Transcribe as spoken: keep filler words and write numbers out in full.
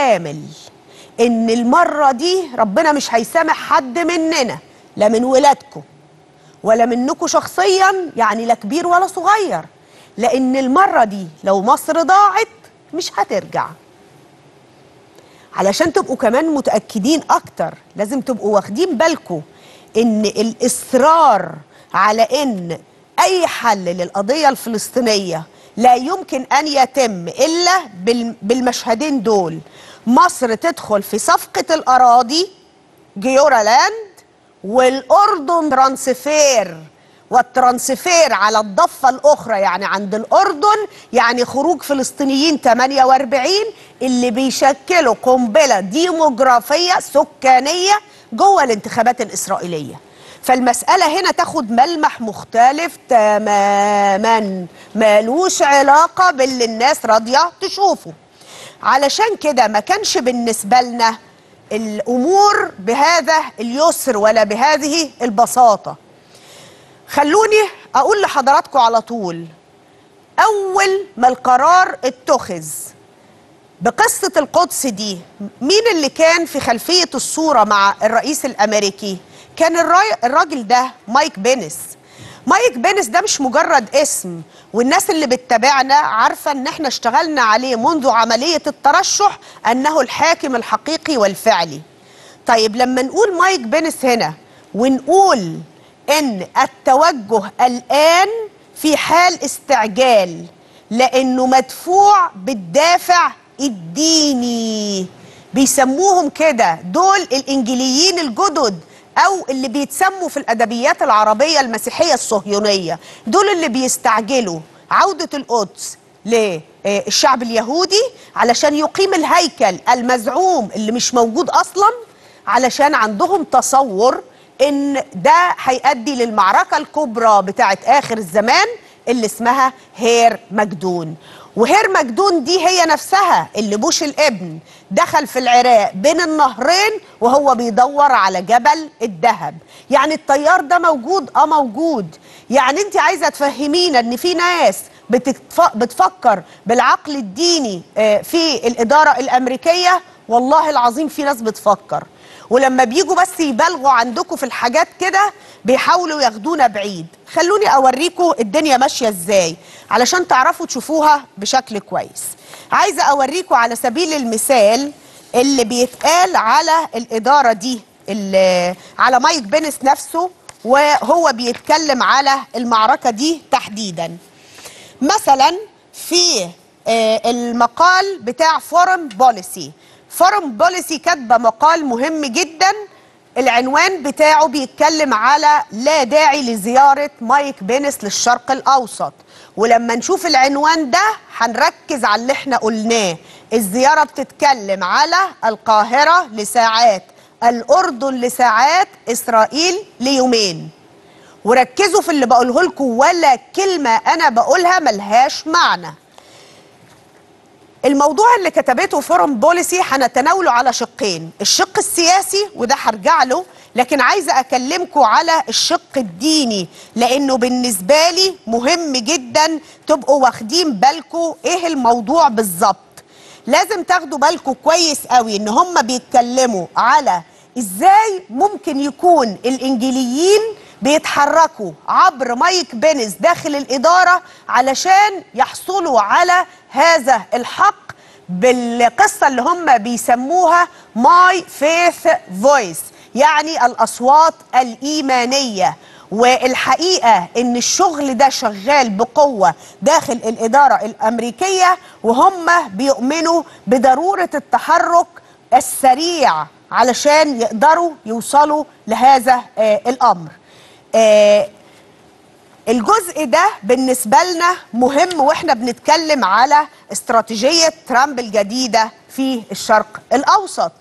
كامل ان المرة دي ربنا مش هيسامح حد مننا، لا من ولادكم ولا منكم شخصيا، يعني لا كبير ولا صغير، لان المرة دي لو مصر ضاعت مش هترجع. علشان تبقوا كمان متأكدين اكتر لازم تبقوا واخدين بالكم ان الاصرار على ان اي حل للقضية الفلسطينية لا يمكن ان يتم الا بالمشهدين دول، مصر تدخل في صفقة الاراضي جيورالاند والاردن ترانسفير، والترانسفير على الضفة الاخرى يعني عند الاردن، يعني خروج فلسطينيين ثمانية وأربعين اللي بيشكلوا قنبلة ديموغرافية سكانية جوه الانتخابات الاسرائيلية. فالمسألة هنا تاخد ملمح مختلف تماما مالوش علاقة باللي الناس راضية تشوفه. علشان كده ما كانش بالنسبة لنا الأمور بهذا اليسر ولا بهذه البساطة. خلوني أقول لحضراتكم على طول، أول ما القرار اتخذ بقصة القدس دي مين اللي كان في خلفية الصورة مع الرئيس الأمريكي؟ كان الراجل ده مايك بنس. مايك بنس ده مش مجرد اسم، والناس اللي بتتابعنا عارفة ان احنا اشتغلنا عليه منذ عملية الترشح انه الحاكم الحقيقي والفعلي. طيب لما نقول مايك بنس هنا ونقول ان التوجه الان في حال استعجال لانه مدفوع بالدافع الديني، بيسموهم كده دول الانجليين الجدد أو اللي بيتسموا في الأدبيات العربية المسيحية الصهيونية، دول اللي بيستعجلوا عودة القدس للشعب اليهودي علشان يقيم الهيكل المزعوم اللي مش موجود أصلا، علشان عندهم تصور إن ده هيؤدي للمعركة الكبرى بتاعة آخر الزمان اللي اسمها هيرمجدون. وهيرمجدون دي هي نفسها اللي بوش الابن دخل في العراق بين النهرين وهو بيدور على جبل الذهب. يعني التيار ده موجود اه موجود. يعني انت عايزه تفهمينا ان في ناس بتفكر بالعقل الديني في الاداره الامريكيه؟ والله العظيم في ناس بتفكر، ولما بيجوا بس يبالغوا عندكم في الحاجات كده بيحاولوا ياخدونا بعيد. خلوني اوريكم الدنيا ماشيه ازاي علشان تعرفوا تشوفوها بشكل كويس. عايزه اوريكم على سبيل المثال اللي بيتقال على الاداره دي، اللي على مايك بنس نفسه وهو بيتكلم على المعركه دي تحديدا. مثلا في المقال بتاع فورن بوليسي، فورن بوليسي كاتبه مقال مهم جدا، العنوان بتاعه بيتكلم على لا داعي لزيارة مايك بنس للشرق الأوسط. ولما نشوف العنوان ده هنركز على اللي احنا قلناه. الزيارة بتتكلم على القاهرة لساعات، الأردن لساعات، إسرائيل ليومين. وركزوا في اللي بقوله لكم، ولا كلمة أنا بقولها ملهاش معنى. الموضوع اللي كتبته فورن بوليسي هنتناوله على شقين، الشق السياسي وده هرجع له، لكن عايزه اكلمكم على الشق الديني لانه بالنسبه لي مهم جدا تبقوا واخدين بالكم ايه الموضوع بالظبط. لازم تاخدوا بالكم كويس قوي ان هم بيتكلموا على ازاي ممكن يكون الانجليين بيتحركوا عبر مايك بنس داخل الإدارة علشان يحصلوا على هذا الحق بالقصة اللي هم بيسموها ماي فيث فويس، يعني الأصوات الإيمانية. والحقيقة إن الشغل ده شغال بقوة داخل الإدارة الأمريكية، وهم بيؤمنوا بضرورة التحرك السريع علشان يقدروا يوصلوا لهذا الأمر. آه الجزء ده بالنسبة لنا مهم وإحنا بنتكلم على استراتيجية ترامب الجديدة في الشرق الأوسط.